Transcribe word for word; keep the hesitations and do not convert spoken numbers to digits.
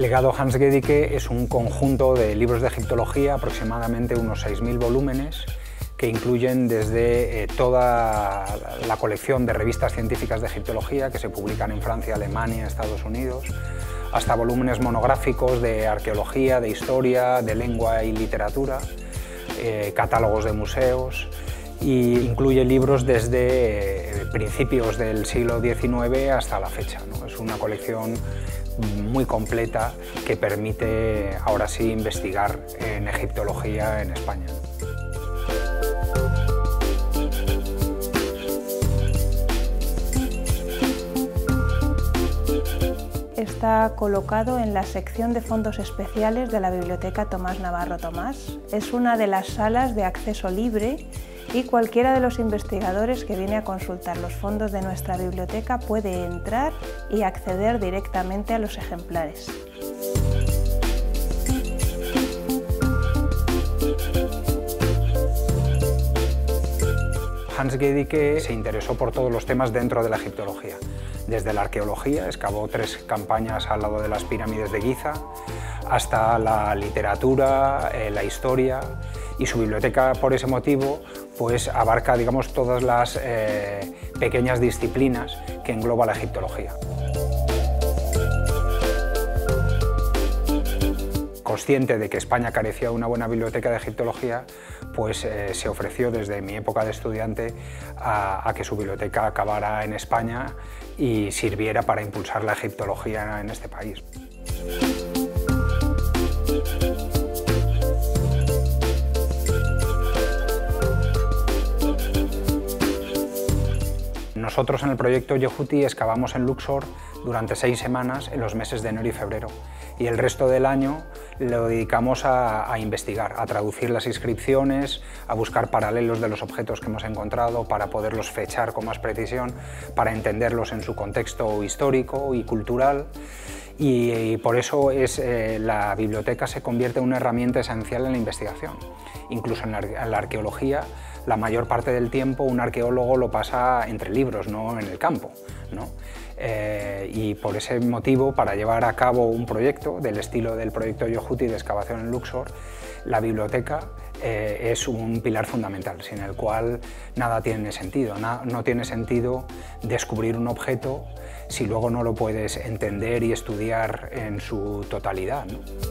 El legado Hans Goedicke es un conjunto de libros de egiptología, aproximadamente unos seis mil volúmenes, que incluyen desde eh, toda la colección de revistas científicas de egiptología que se publican en Francia, Alemania, Estados Unidos, hasta volúmenes monográficos de arqueología, de historia, de lengua y literatura, eh, catálogos de museos, y incluye libros desde eh, principios del siglo diecinueve hasta la fecha, ¿no? Es una colección muy completa que permite ahora sí investigar en egiptología en España. Está colocado en la sección de fondos especiales de la Biblioteca Tomás Navarro Tomás. Es una de las salas de acceso libre y cualquiera de los investigadores que viene a consultar los fondos de nuestra biblioteca puede entrar y acceder directamente a los ejemplares. Hans Goedicke se interesó por todos los temas dentro de la egiptología. Desde la arqueología, excavó tres campañas al lado de las pirámides de Giza, hasta la literatura, eh, la historia, y su biblioteca, por ese motivo, pues abarca, digamos, todas las eh, pequeñas disciplinas que engloba la egiptología. Consciente de que España carecía de una buena biblioteca de egiptología, pues eh, se ofreció desde mi época de estudiante a, a que su biblioteca acabara en España y sirviera para impulsar la egiptología en este país. Nosotros en el proyecto Djehuty excavamos en Luxor durante seis semanas en los meses de enero y febrero, y el resto del año lo dedicamos a, a investigar, a traducir las inscripciones, a buscar paralelos de los objetos que hemos encontrado para poderlos fechar con más precisión, para entenderlos en su contexto histórico y cultural. Y, y por eso es, eh, la biblioteca se convierte en una herramienta esencial en la investigación. Incluso en la, en la arqueología, la mayor parte del tiempo un arqueólogo lo pasa entre libros, no en el campo, ¿no? Eh, y por ese motivo, para llevar a cabo un proyecto del estilo del proyecto Djehuty de excavación en Luxor, la biblioteca eh, es un pilar fundamental, sin el cual nada tiene sentido. Na, no tiene sentido descubrir un objeto si luego no lo puedes entender y estudiar en su totalidad, ¿no?